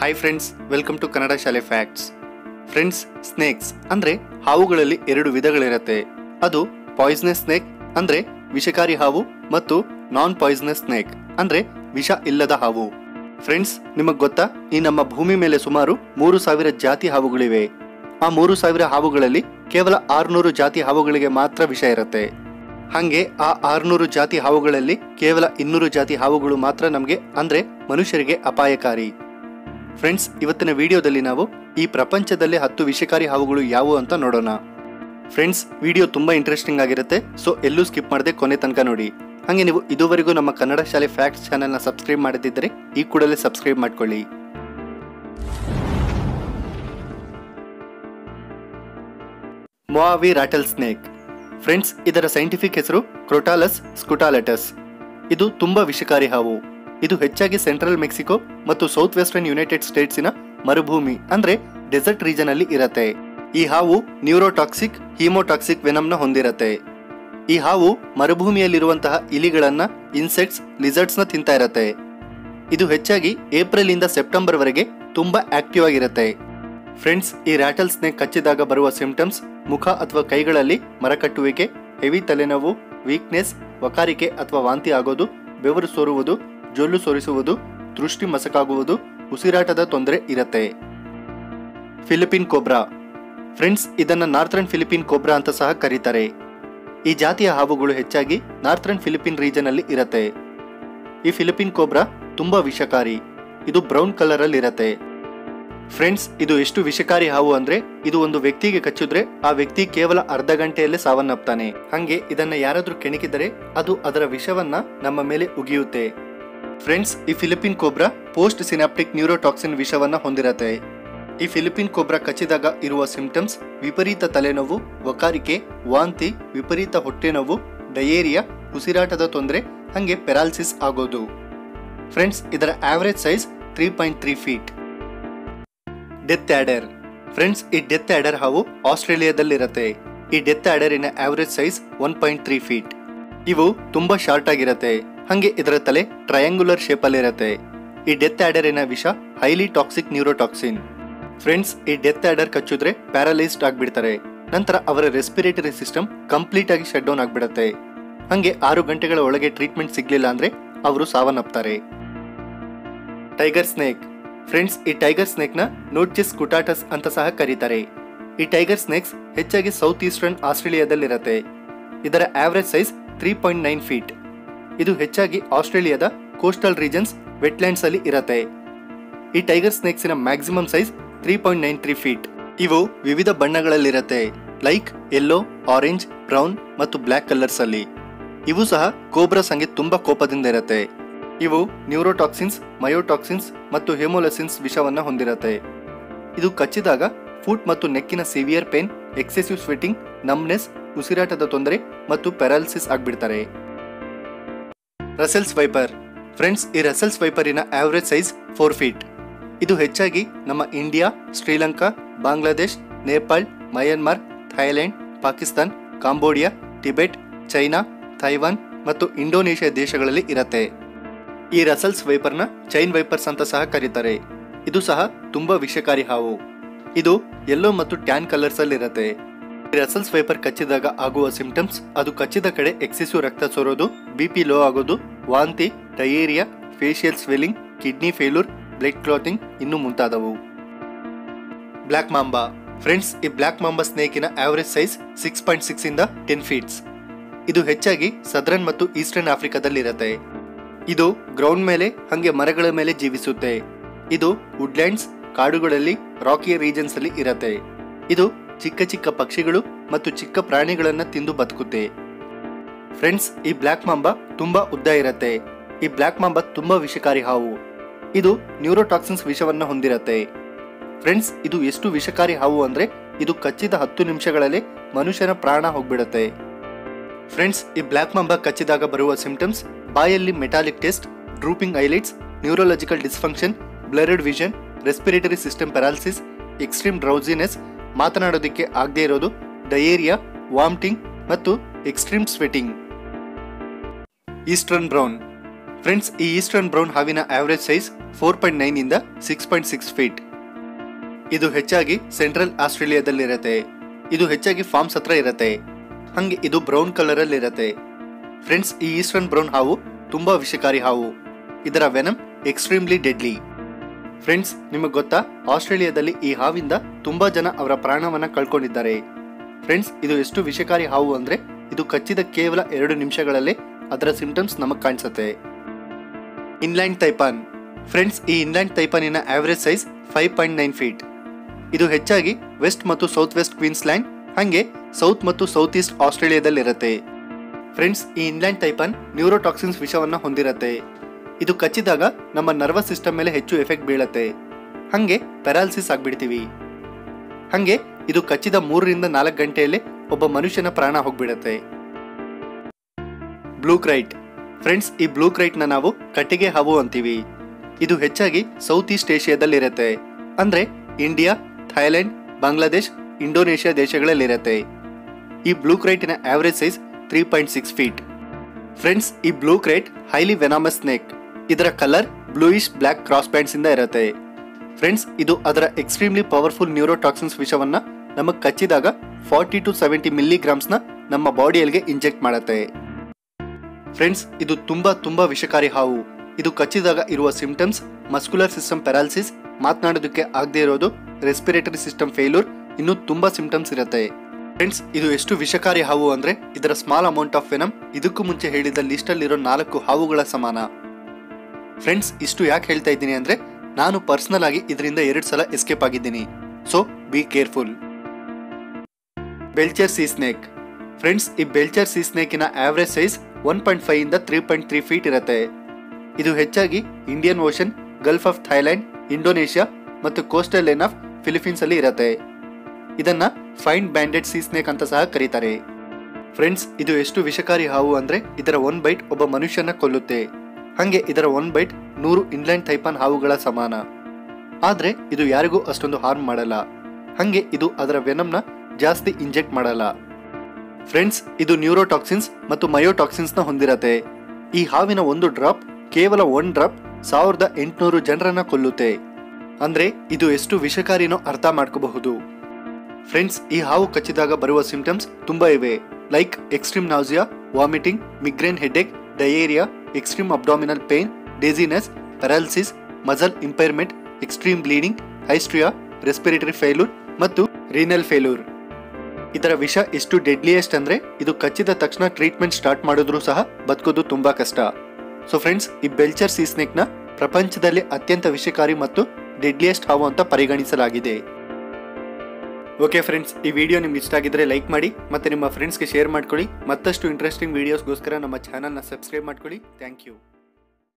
Hi friends, welcome to Kannada ಶಾಲೆ facts. Friends, snakes ಅಂದರೆ ಹಾವುಗಳಲ್ಲಿ ಎರಡು ವಿಧಗಳಿರುತ್ತೆ. ಅದು ಪಾಯ್ಸನಸ್ ಸ್ನೇಕ್ ಅಂದರೆ ವಿಷಕಾರಿ ಹಾವು ಮತ್ತು ನಾನ್ ಪಾಯ್ಸನಸ್ ಸ್ನೇಕ್ ಅಂದರೆ ವಿಷ ಇಲ್ಲದ ಹಾವು. ಫ್ರೆಂಡ್ಸ್, ನಿಮಗೆ ಗೊತ್ತಾ, ಈ ನಮ್ಮ ಭೂಮಿ ಮೇಲೆ ಸುಮಾರು 3000 ಜಾತಿ ಹಾವುಗಳಿವೆ. ಆ 3000 ಹಾವುಗಳಲ್ಲಿ ಕೇವಲ 600 ಜಾತಿ ಹಾವುಗಳಿಗೆ ಮಾತ್ರ ವಿಷ ಇರುತ್ತೆ. ಹಾಗೆ ಆ 600 ಜಾತಿ ಹಾವುಗಳಲ್ಲಿ ಕೇವಲ 200 ಜಾತಿ ಹಾವುಗಳು ಮಾತ್ರ ನಮಗೆ ಅಂದರೆ ಮನುಷ್ಯರಿಗೆ ಅಪಾಯಕಾರಿ. ಫ್ರೆಂಡ್ಸ್, ಇವತ್ತಿನ ವಿಡಿಯೋದಲ್ಲಿ ನಾವು ಈ ಪ್ರಪಂಚದಲ್ಲಿ 10 ವಿಷಕಾರಿ ಹಾವುಗಳು ಯಾವುವು ಅಂತ ನೋಡೋಣ. ಫ್ರೆಂಡ್ಸ್, ವಿಡಿಯೋ ತುಂಬ ಇಂಟ್ರೆಸ್ಟಿಂಗ್ ಆಗಿರುತ್ತೆ, ಸೊ ಎಲ್ಲೂ ಸ್ಕಿಪ್ ಮಾಡದೆ ಕೊನೆ ತನಕ ನೋಡಿ. ಹಾಗೆ ನೀವು ಇದುವರೆಗೂ ನಮ್ಮ ಕನ್ನಡ ಶಾಲೆ ಫ್ಯಾಕ್ಟ್ಸ್ ಚಾನೆಲ್ನ ಸಬ್ಸ್ಕ್ರೈಬ್ ಮಾಡದಿದ್ದರೆ ಈ ಕೂಡಲೇ ಸಬ್ಸ್ಕ್ರೈಬ್ ಮಾಡ್ಕೊಳ್ಳಿ. Mojave rattle snake. ಫ್ರೆಂಡ್ಸ್, ಇದರ ಸೈಂಟಿಫಿಕ್ ಹೆಸರು ಕ್ರೊಟಾಲಸ್ ಸ್ಕುಟಾಲೆಟಸ್. ಇದು ತುಂಬ ವಿಷಕಾರಿ ಹಾವು. ಇದು ಹೆಚ್ಚಾಗಿ ಸೆಂಟ್ರಲ್ ಮೆಕ್ಸಿಕೋ ಮತ್ತು ಸೌತ್ ವೆಸ್ಟರ್ನ್ ಯುನೈಟೆಡ್ ಸ್ಟೇಟ್ಸಿನ ಮರುಭೂಮಿ ಅಂದರೆ ಡೆಸರ್ಟ್ ರೀಜನ್ ಅಲ್ಲಿ ಇರತ್ತೆ. ಈ ಹಾವು ನ್ಯೂರೋಟಾಕ್ಸಿಕ್ ಹಿಮೋಟಾಕ್ಸಿಕ್ ವೆನಮ್ನ ಹೊಂದಿರತ್ತೆ. ಈ ಹಾವು ಮರುಭೂಮಿಯಲ್ಲಿರುವಂತಹ ಇಲಿಗಳನ್ನ, ಇನ್ಸೆಕ್ಟ್ಸ್, ಲಿಸರ್ಟ್ಸ್ನ ತಿಂತಾ ಇರತ್ತೆ. ಇದು ಹೆಚ್ಚಾಗಿ ಏಪ್ರಿಲ್ ಇಂದ ಸೆಪ್ಟೆಂಬರ್ ವರೆಗೆ ತುಂಬಾ ಆಕ್ಟಿವ್ ಆಗಿರತ್ತೆ. ಫ್ರೆಂಡ್ಸ್, ಈ ರಾಟಲ್ ಸ್ನೇಕ್ ಕಚ್ಚಿದಾಗ ಬರುವ ಸಿಂಪ್ಟಮ್ಸ್ ಮುಖ ಅಥವಾ ಕೈಗಳಲ್ಲಿ ಮರಕಟ್ಟುವಿಕೆ, ಹೆವಿ ತಲೆನೋವು, ವೀಕ್ನೆಸ್, ವಕಾರಿಕೆ ಅಥವಾ ವಾಂತಿ ಆಗೋದು, ಬೆವರು ಸೋರುವುದು, ಜೊಲ್ಲು ಸೋರಿಸುವುದು, ದೃಷ್ಟಿ ಮಸಕಾಗುವುದು, ಉಸಿರಾಟದ ತೊಂದರೆ ಇರತ್ತೆ. Philippine cobra. ಫ್ರೆಂಡ್ಸ್, ಇದನ್ನು ನಾರ್ಥರ್ನ್ ಫಿಲಿಪಿನ್ ಕೋಬ್ರಾ ಅಂತ ಸಹ ಕರೀತಾರೆ. ಈ ಜಾತಿಯ ಹಾವುಗಳು ಹೆಚ್ಚಾಗಿ ನಾರ್ಥರ್ನ್ ಫಿಲಿಪಿನ್ ರೀಜನ್ ಅಲ್ಲಿ ಇರತ್ತೆ. ಈ ಫಿಲಿಪಿನ್ ಕೋಬ್ರಾ ತುಂಬ ವಿಷಕಾರಿ. ಇದು ಬ್ರೌನ್ ಕಲರಲ್ಲಿ ಇರತ್ತೆ. ಫ್ರೆಂಡ್ಸ್, ಇದು ಎಷ್ಟು ವಿಷಕಾರಿ ಹಾವು ಅಂದ್ರೆ ಇದು ಒಂದು ವ್ಯಕ್ತಿಗೆ ಕಚ್ಚಿದ್ರೆ ಆ ವ್ಯಕ್ತಿ ಕೇವಲ ಅರ್ಧ ಗಂಟೆಯಲ್ಲೇ ಸಾವನ್ನಪ್ತಾನೆ. ಹಂಗೆ ಇದನ್ನ ಯಾರಾದ್ರೂ ಕೆಣಕಿದರೆ ಅದು ಅದರ ವಿಷವನ್ನ ನಮ್ಮ ಮೇಲೆ ಉಗಿಯುತ್ತೆ. ಫ್ರೆಂಡ್ಸ್, ಈ Philippine cobra post synaptic neurotoxin ವಿಷವನ್ನ ಹೊಂದಿರತ್ತೆ. ಈ ಫಿಲಿಪಿನ್ ಕೋಬ್ರಾ ಕಚ್ಚಿದಾಗ ಇರುವ ಸಿಂಪ್ಟಮ್ಸ್ ವಿಪರೀತ ತಲೆನೋವು, ವಕಾರಿಕೆ, ವಾಂತಿ, ವಿಪರೀತ ಹೊಟ್ಟೆನೋವು, ಡಯೇರಿಯಾ, ಉಸಿರಾಟದ ತೊಂದರೆ, ಹಂಗೆ ಪೆರಾಲಿಸಿಸ್ ಆಗೋದು. ಫ್ರೆಂಡ್ಸ್, ಇದರ average size 3.3 feet. Death adder. Friends, ಈ ಡೆತ್ ಆಡರ್ ಹಾವು ಆಸ್ಟ್ರೇಲಿಯಾದಲ್ಲಿರತ್ತೆ. ಈ ಡೆತ್ ಆಡರಿನ ಆವರೇಜ್ ಸೈಜ್ 1.3 ಫೀಟ್. ಇವು ತುಂಬಾ ಶಾರ್ಟ್ ಆಗಿರತ್ತೆ. ಹಾಗೆ ಇದರ ತಲೆ ಟ್ರಯಾಂಗ್ಯುಲರ್ ಶೇಪಲ್ಲಿರತ್ತೆ. ಈ ಡೆತ್ ಆಡರಿನ ವಿಷ ಹೈಲಿ ಟಾಕ್ಸಿಕ್ ನ್ಯೂರೋಟಾಕ್ಸಿನ್. ಫ್ರೆಂಡ್ಸ್, ಈ ಡೆತ್ ಆಡರ್ ಕಚ್ಚಿದ್ರೆ ಪ್ಯಾರಲೈಸ್ಡ್ ಆಗಿಬಿಡ್ತಾರೆ. ನಂತರ ಅವರ ರೆಸ್ಪಿರೇಟರಿ ಸಿಸ್ಟಮ್ ಕಂಪ್ಲೀಟ್ ಆಗಿ ಶಟ್ ಡೌನ್ ಆಗಿಬಿಡತ್ತೆ. ಹಾಗೆ 6 ಗಂಟೆಗಳ ಒಳಗೆ ಟ್ರೀಟ್ಮೆಂಟ್ ಸಿಗ್ಲಿಲ್ಲ ಅಂದ್ರೆ ಅವರು ಸಾವನ್ನಪ್ತಾರೆ. Tiger snake. ಫ್ರೆಂಡ್ಸ್, ಈ ಟೈಗರ್ ಸ್ನೇಕ್ನ ನೋಡ್ಚಿಸ್ ಸ್ಕುಟಾಟಸ್ ಅಂತ ಸಹ ಕರೀತಾರೆ. ಈ ಟೈಗರ್ ಸ್ನೇಕ್ಸ್ ಹೆಚ್ಚಾಗಿ ಸೌತ್ ಈಸ್ಟರ್ನ್ ಆಸ್ಟ್ರೇಲಿಯಾದಲ್ಲಿರತ್ತೆ. ಇದರ ಆವರೇಜ್ ಸೈಜ್ 3.9 ಫೀಟ್. ಇದು ಹೆಚ್ಚಾಗಿ ಆಸ್ಟ್ರೇಲಿಯಾದ ಕೋಸ್ಟಲ್ ರೀಜನ್ಸ್, ವೆಟ್ಲ್ಯಾಂಡ್ಸ್ ಅಲ್ಲಿ ಇರತ್ತೆ. ಈ ಟೈಗರ್ ಸ್ನೇಕ್ಸಿನ ಮ್ಯಾಕ್ಸಿಮಮ್ ಸೈಜ್ 3.93 ಫೀಟ್. ಇವು ವಿವಿಧ ಬಣ್ಣಗಳಲ್ಲಿರತ್ತೆ, ಲೈಕ್ ಯೆಲ್ಲೋ, ಆರೆಂಜ್, ಬ್ರೌನ್ ಮತ್ತು ಬ್ಲ್ಯಾಕ್ ಕಲರ್ಸ್ ಅಲ್ಲಿ. ಇವು ಸಹ ಕೋಬ್ರಾ ಸಂಗೆ ತುಂಬಾ ಕೋಪದಿಂದ ಇರತ್ತೆ. ಇವು ನ್ಯೂರೋಟಾಕ್ಸಿನ್ಸ್, ಮಯೋಟಾಕ್ಸಿನ್ಸ್ ಮತ್ತು ಹೆಮೋಲಸಿನ್ಸ್ ವಿಷವನ್ನು ಹೊಂದಿರತ್ತೆ. ಇದು ಕಚ್ಚಿದಾಗ ಫುಟ್ ಮತ್ತು ನೆಕ್ಕಿನ severe pain, excessive sweating, numbness, ಉಸಿರಾಟದ ತೊಂದರೆ ಮತ್ತು ಪ್ಯಾರಾಲಿಸಿಸ್ ಆಗಿಬಿಡ್ತಾರೆ. Russell's viper. ಫ್ರೆಂಡ್ಸ್, ಈ ರಸೆಲ್ಸ್ ವೈಪರಿನ ಆವರೇಜ್ ಸೈಜ್ 4 ಫೀಟ್. ಇದು ಹೆಚ್ಚಾಗಿ ನಮ್ಮ India, Sri Lanka, Bangladesh, Nepal, Myanmar, Thailand, Pakistan, Cambodia, Tibet, China, Taiwan ಮತ್ತು ಇಂಡೋನೇಷ್ಯಾ ದೇಶಗಳಲ್ಲಿ ಇರತ್ತೆ. ಈ ರಸೆಲ್ಸ್ ವೈಪರ್ನ ಚೈನ್ ವೈಪರ್ಸ್ ಅಂತ ಸಹ ಕರೀತಾರೆ. ಇದು ಸಹ ತುಂಬಾ ವಿಷಕಾರಿ ಹಾವು. ಇದು ಯೆಲ್ಲೋ ಮತ್ತು ಟ್ಯಾನ್ ಕಲರ್ಸ್ ಅಲ್ಲಿ ಇರತ್ತೆ. ರಸೆಲ್ಸ್ ವೈಪರ್ ಕಚ್ಚಿದಾಗ ಆಗುವ ಸಿಂಪ್ಟಮ್ಸ್ ಅದು ಕಚ್ಚಿದ ಕಡೆ ಎಕ್ಸೆಸಿವ್ ರಕ್ತ ಸೋರೋದು, ಬಿಪಿ ಲೋ ಆಗೋದು, ವಾಂತಿ, diarrhoea, facial swelling, kidney failure, blood clotting ಇನ್ನೂ ಮುಂತಾದವು. Black mamba. ಫ್ರೆಂಡ್ಸ್, ಈ ಬ್ಲ್ಯಾಕ್ ಮಾಂಬಾ ಸ್ನೇಕಿನ ಆವರೇಜ್ ಸೈಜ್ 6.6 ಇಂದ 10 ಫೀಟ್ಸ್. ಇದು ಹೆಚ್ಚಾಗಿ ಸದರನ್ ಮತ್ತು ಈಸ್ಟರ್ನ್ ಆಫ್ರಿಕಾದಲ್ಲಿರತ್ತೆ. ಇದು ಗ್ರೌಂಡ್ ಮೇಲೆ ಹಾಗೆ ಮರಗಳ ಮೇಲೆ ಜೀವಿಸುತ್ತೆ. ಇದು ವುಡ್ಲ್ಯಾಂಡ್ಸ್, ಕಾಡುಗಳಲ್ಲಿ, ರಾಕಿಯ ರೀಜನ್ಸ್ ಅಲ್ಲಿ ಇರತ್ತೆ. ಇದು ಚಿಕ್ಕ ಚಿಕ್ಕ ಪಕ್ಷಿಗಳು ಮತ್ತು ಚಿಕ್ಕ ಪ್ರಾಣಿಗಳನ್ನ ತಿಂದು ಬದುಕುತ್ತೆ. ಫ್ರೆಂಡ್ಸ್, ಈ ಬ್ಲ್ಯಾಕ್ ಮಾಂಬಾ ತುಂಬಾ ಉದ್ದ ಇರತ್ತೆ. ಈ ಬ್ಲ್ಯಾಕ್ ಮಾಂಬಾ ತುಂಬಾ ವಿಷಕಾರಿ ಹಾವು. ಇದು ನ್ಯೂರೋಟಾಕ್ಸಿನ್ಸ್ ವಿಷವನ್ನ ಹೊಂದಿರತ್ತೆ. ಫ್ರೆಂಡ್ಸ್, ಇದು ಎಷ್ಟು ವಿಷಕಾರಿ ಹಾವು ಅಂದ್ರೆ ಇದು ಕಚ್ಚಿದ 10 ನಿಮಿಷಗಳಲ್ಲಿ ಮನುಷ್ಯನ ಪ್ರಾಣ ಹೋಗ್ಬಿಡತ್ತೆ. ಫ್ರೆಂಡ್ಸ್, ಈ ಬ್ಲ್ಯಾಕ್ ಮಾಂಬಾ ಕಚ್ಚಿದಾಗ ಬರುವ ಸಿಂಪ್ಟಮ್ಸ್ ಬಾಯಲ್ಲಿ metallic taste, drooping eyelids, neurological dysfunction, blurred vision, respiratory system paralysis, extreme drowsiness, ಮಾತನಾಡೋದಕ್ಕೆ ಆಗದೆ ಇರೋದು, ಡಯೇರಿಯಾ, ವಾಮಿಟಿಂಗ್ ಮತ್ತು extreme sweating. Eastern brown. Friends, ಈ ಈಸ್ಟರ್ನ್ ಬ್ರೌನ್ ಹಾವಿನ ಆವರೇಜ್ ಸೈಜ್ 4.9 ಇಂದ 6.6 ಫೀಟ್. ಇದು ಹೆಚ್ಚಾಗಿ ಸೆಂಟ್ರಲ್ ಆಸ್ಟ್ರೇಲಿಯಾದಲ್ಲಿ ಇರುತ್ತೆ. ಇದು ಹೆಚ್ಚಾಗಿ ಫಾರ್ಮ್ಸ್ ಹತ್ರ ಇರುತ್ತೆ. ಹಂಗೆ ಇದು ಬ್ರೌನ್ ಕಲರ್ ಅಲ್ಲಿ ಇರುತ್ತೆ. ಫ್ರೆಂಡ್ಸ್, ಈ ಈಸ್ಟರ್ನ್ ಬ್ರೌನ್ ಹಾವು ತುಂಬಾ ವಿಷಕಾರಿ ಹಾವು. ಇದರ ವೆನಮ್ ಎಕ್ಸ್ಟ್ರೀಮ್ಲಿ ಡೆಡ್ಲಿ. ಫ್ರೆಂಡ್ಸ್, ನಿಮಗೆ ಗೊತ್ತಾ, ಆಸ್ಟ್ರೇಲಿಯಾದಲ್ಲಿ ಈ ಹಾವಿಂದ ತುಂಬಾ ಜನ ಅವರ ಪ್ರಾಣವನ್ನ ಕಳ್ಕೊಂಡಿದ್ದಾರೆ. ಫ್ರೆಂಡ್ಸ್, ಇದು ಎಷ್ಟು ವಿಷಕಾರಿ ಹಾವು ಅಂದ್ರೆ ಇದು ಕಚ್ಚಿದ ಕೇವಲ 2 ನಿಮಿಷಗಳಲ್ಲೇ ಅದರ ಸಿಂಪ್ಟಮ್ಸ್ ನಮಗೆ ಕಾಣಿಸುತ್ತೆ. Inland taipan. ಫ್ರೆಂಡ್ಸ್, ಈ ಇನ್ಲ್ಯಾಂಡ್ ತೈಪಾನಿನ ಆವರೇಜ್ ಸೈಜ್ 5.9 ಫೀಟ್. ಇದು ಹೆಚ್ಚಾಗಿ ವೆಸ್ಟ್ ಮತ್ತು ಸೌತ್ ವೆಸ್ಟ್ ಕ್ವೀನ್ಸ್ಲ್ಯಾಂಡ್ ಹಾಗೆ ಸೌತ್ ಮತ್ತು ಸೌತ್ ಈಸ್ಟ್ ಆಸ್ಟ್ರೇಲಿಯಾದಲ್ಲಿರುತ್ತೆ. ಫ್ರೆಂಡ್ಸ್, ಈ ಇನ್ಲ್ಯಾಂಡ್ ಟೈಪಾನ್ ನ್ಯೂರೋಟಾಕ್ಸಿನ್ಸ್ ವಿಷವನ್ನು ಹೊಂದಿರುತ್ತೆ. ಇದು ಕಚ್ಚಿದಾಗ ನಮ್ಮ ನರ್ವಸ್ ಸಿಸ್ಟಮ್ ಮೇಲೆ ಹೆಚ್ಚು ಎಫೆಕ್ಟ್ ಬೀಳುತ್ತೆ, ಹಾಗೆ ಪ್ಯಾರಾಲಿಸಿಸ್ ಆಗಿಬಿಡ್ತೀವಿ. ಹಾಗೆ ಇದು ಕಚ್ಚಿದ 3 ರಿಂದ 4 ಗಂಟೆಯಲ್ಲೇ ಒಬ್ಬ ಮನುಷ್ಯನ ಪ್ರಾಣ ಹೋಗ್ಬಿಡತ್ತೆ. Blue krait. ಫ್ರೆಂಡ್ಸ್, ಈ ಬ್ಲೂ ಕ್ರೈಟ್ನ ನಾವು ಕಟ್ಟಿಗೆ ಹಾವು ಅಂತೀವಿ. ಇದು ಹೆಚ್ಚಾಗಿ ಸೌತ್ ಈಸ್ಟ್ ಏಷ್ಯಾದಲ್ಲಿರುತ್ತೆ, ಅಂದರೆ ಇಂಡಿಯಾ, ಥೈಲ್ಯಾಂಡ್, ಬಾಂಗ್ಲಾದೇಶ್, ಇಂಡೋನೇಷ್ಯಾ ದೇಶಗಳಲ್ಲಿರುತ್ತೆ. ಈ ಬ್ಲೂ ಕ್ರೈಟಿನ ಆವರೇಜ್ ಸೈಜ್ 3.6 ಫೀಟ್. ಫ್ರೆಂಡ್ಸ್, ಈ blue krait highly venomous snake. ಇದರ colour bluish black cross bands ಇಂದ ಇರುತ್ತೆ. ಫ್ರೆಂಡ್ಸ್, ಇದು ಅದರ ಎಕ್ಸ್ಟ್ರೀಮ್ಲಿ ಪವರ್ಫುಲ್ ನ್ಯೂರೋಟಾಕ್ಸಿನ್ಸ್ ವಿಷವನ್ನು ನಮಗೆ ಕಚ್ಚಿದಾಗ 40 to 70 milligrams ನಮ್ಮ ಬಾಡಿಯಲ್ಲಿಗೆ ಇಂಜೆಕ್ಟ್ ಮಾಡುತ್ತೆ. ಫ್ರೆಂಡ್ಸ್, ಇದು ತುಂಬಾ ವಿಷಕಾರಿ ಹಾವು. ಇದು ಕಚ್ಚಿದಾಗ ಇರುವ ಸಿಂಪ್ಟಮ್ಸ್ ಮಸ್ಕ್ಯುಲರ್ ಸಿಸ್ಟಮ್ ಪ್ಯಾರಾಲಿಸಿಸ್, ಮಾತನಾಡೋದಕ್ಕೆ ಆಗದೆ ಇರೋದು, ರೆಸ್ಪಿರೇಟರಿ ಸಿಸ್ಟಮ್ ಫೇಲ್ಯೂರ್, ಇನ್ನೂ ತುಂಬಾ ಸಿಂಪ್ಟಮ್ಸ್ ಇರುತ್ತೆ. ಫ್ರೆಂಡ್ಸ್, ಇದು ಎಷ್ಟು ವಿಷಕಾರಿ ಹಾವು ಅಂದ್ರೆ ಇದರ ಸ್ಮಾಲ್ ಅಮೌಂಟ್ ಆಫ್ ವೆನಮ್ ಇದಕ್ಕೂ ಮುಂಚೆ ಹೇಳಿದ ಲಿಸ್ಟ್ ಅಲ್ಲಿರೋ 4 ಹಾವುಗಳ ಸಮಾನ. ಫ್ರೆಂಡ್ಸ್, ಇಷ್ಟು ಯಾಕೆ ಹೇಳ್ತಾ ಇದ್ದೀನಿ ಅಂದ್ರೆ ನಾನು ಪರ್ಸನಲ್ ಆಗಿ ಇದರಿಂದ 2 ಸಲ ಎಸ್ಕೇಪ್ ಆಗಿದ್ದೀನಿ, so be careful. Belcher sea snake. Friends, ಈ ಬೆಲ್ಚರ್ ಸಿ ಸ್ನೇಕಿನ ಆವರೇಜ್ ಸೈಜ್ 1.5 ಇಂದ 3.3 ಫೀಟ್ ಇರುತ್ತೆ. ಇದು ಹೆಚ್ಚಾಗಿ Indian ocean, Gulf of Thailand, Indonesia ಮತ್ತು ಕೋಸ್ಟಲ್ ಲೈನ್ ಆಫ್ ಫಿಲಿಪೀನ್ಸ್ ಅಲ್ಲಿ ಇರುತ್ತೆ. ಇದನ್ನ ಫೈನ್ ಬ್ಯಾಂಡೆಡ್ ಸೀ ಸ್ನೇಕ್ ಅಂತ ಸಹ ಕರೀತಾರೆ. ಫ್ರೆಂಡ್ಸ್, ಇದು ಎಷ್ಟು ವಿಷಕಾರಿ ಹಾವು ಅಂದ್ರೆ ಇದರ 1 ಬೈಟ್ ಒಬ್ಬ ಮನುಷ್ಯನ ಕೊಲ್ಲುತ್ತೆ, ಹಾಗೆ ಇದರ 1 ಬೈಟ್ 100 ಇನ್ಲ್ಯಾಂಡ್ ಥೈಪಾನ್ ಹಾವುಗಳ ಸಮಾನ. ಆದ್ರೆ ಇದು ಯಾರಿಗೂ ಅಷ್ಟೊಂದು ಹಾರ್ಮ್ ಮಾಡಲ್ಲ, ಹಾಗೆ ಇದು ಅದರ ವೆನಮ್ನ ಜಾಸ್ತಿ ಇಂಜೆಕ್ಟ್ ಮಾಡಲ್ಲ. ಫ್ರೆಂಡ್ಸ್, ಇದು ನ್ಯೂರೋಟಾಕ್ಸಿನ್ಸ್ ಮತ್ತು ಮಯೋಟಾಕ್ಸಿನ್ಸ್ನ ಹೊಂದಿರತ್ತೆ. ಈ ಹಾವಿನ ಕೇವಲ 1 ಡ್ರಾಪ್ 1800 ಜನರನ್ನ ಕೊಲ್ಲುತ್ತೆ. ಅಂದ್ರೆ ಇದು ಎಷ್ಟು ವಿಷಕಾರಿನೋ ಅರ್ಥ ಮಾಡ್ಕೋಬಹುದು. ಫ್ರೆಂಡ್ಸ್, ಈ ಹಾವು ಕಚ್ಚಿದಾಗ ಬರುವ ಸಿಂಪ್ಟಮ್ಸ್ ತುಂಬಾ ಇವೆ, like extreme nausea, vomiting, migraine headache, diarrhoea, extreme abdominal pain, dizziness, paralysis, muscle impairment, extreme bleeding, hysteria, respiratory failure ಮತ್ತು ರೀನಲ್ ಫೇಲ್ಯೂರ್. ಇದರ ವಿಷ ಎಷ್ಟು ಡೆಡ್ಲಿಯೆಸ್ಟ್ ಅಂದ್ರೆ ಇದು ಕಚ್ಚಿದ ತಕ್ಷಣ ಟ್ರೀಟ್ಮೆಂಟ್ ಸ್ಟಾರ್ಟ್ ಮಾಡಿದ್ರೂ ಸಹ ಬದುಕೋದು ತುಂಬಾ ಕಷ್ಟ. ಸೊ ಫ್ರೆಂಡ್ಸ್, ಈ ಬೆಲ್ಚರ್ ಸೀ ಸ್ನೇಕ್ನ ಪ್ರಪಂಚದಲ್ಲಿ ಅತ್ಯಂತ ವಿಷಕಾರಿ ಮತ್ತು ಡೆಡ್ಲಿಯೆಸ್ಟ್ ಹಾವು ಅಂತ ಪರಿಗಣಿಸಲಾಗಿದೆ. ಓಕೆ ಫ್ರೆಂಡ್ಸ್, ಈ ವಿಡಿಯೋ ನಿಮ್ಗೆ ಇಷ್ಟ ಆಗಿದ್ರೆ ಲೈಕ್ ಮಾಡಿ ಮತ್ತು ನಿಮ್ಮ ಫ್ರೆಂಡ್ಸ್ಗೆ ಶೇರ್ ಮಾಡ್ಕೊಳ್ಳಿ. ಮತ್ತಷ್ಟು ಇಂಟ್ರೆಸ್ಟಿಂಗ್ ವಿಡಿಯೋಸ್ಗೋಸ್ಕರ ನಮ್ಮ ಚಾನಲ್ನ ಸಬ್ಸ್ಕ್ರೈಬ್ ಮಾಡ್ಕೊಳ್ಳಿ. Thank you.